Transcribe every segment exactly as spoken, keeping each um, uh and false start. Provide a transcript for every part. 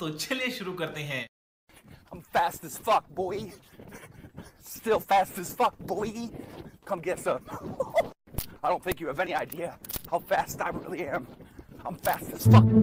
तो चलिए शुरू करते हैं। I'm fast as fuck, boy. Still fast as fuck, boy. Come get some. I don't think you have any idea how fast I really am. I'm fast as fuck.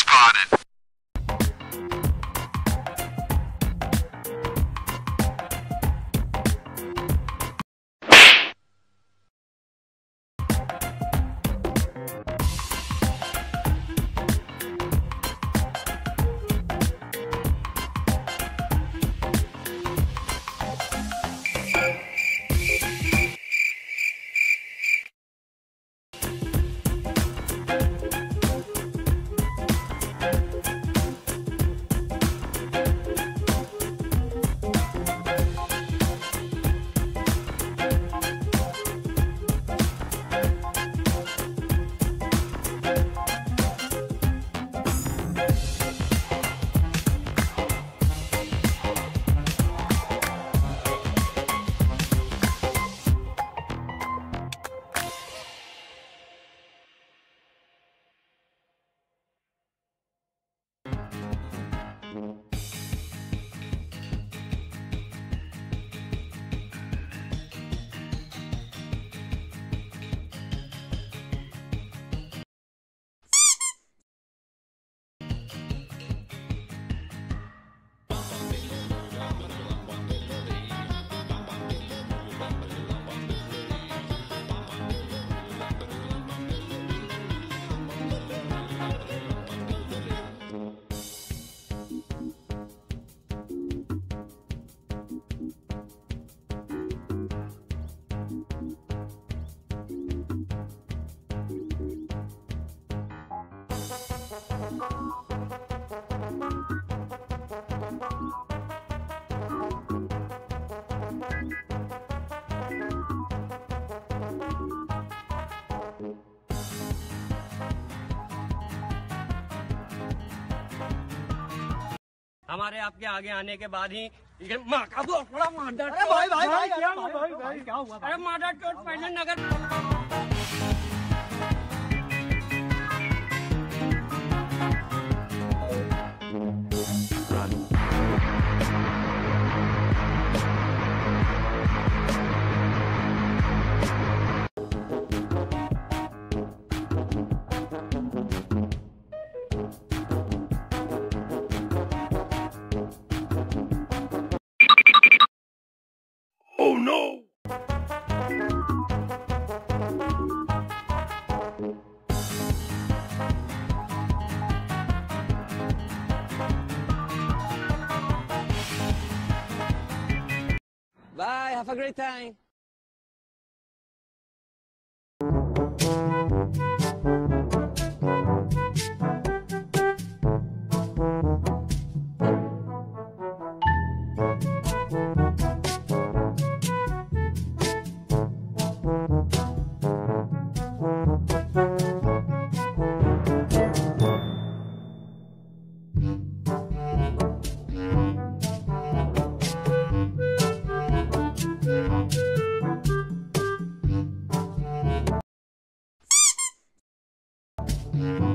Spotted. हमारे आपके आगे आने के बाद ही माँ का बहुत बड़ा मार्डर। अरे भाई भाई भाई क्या भाई भाई क्या हुआ? अरे मार्डर चोट पहले नगर Oh no! Bye, have a great time. Mm-hmm.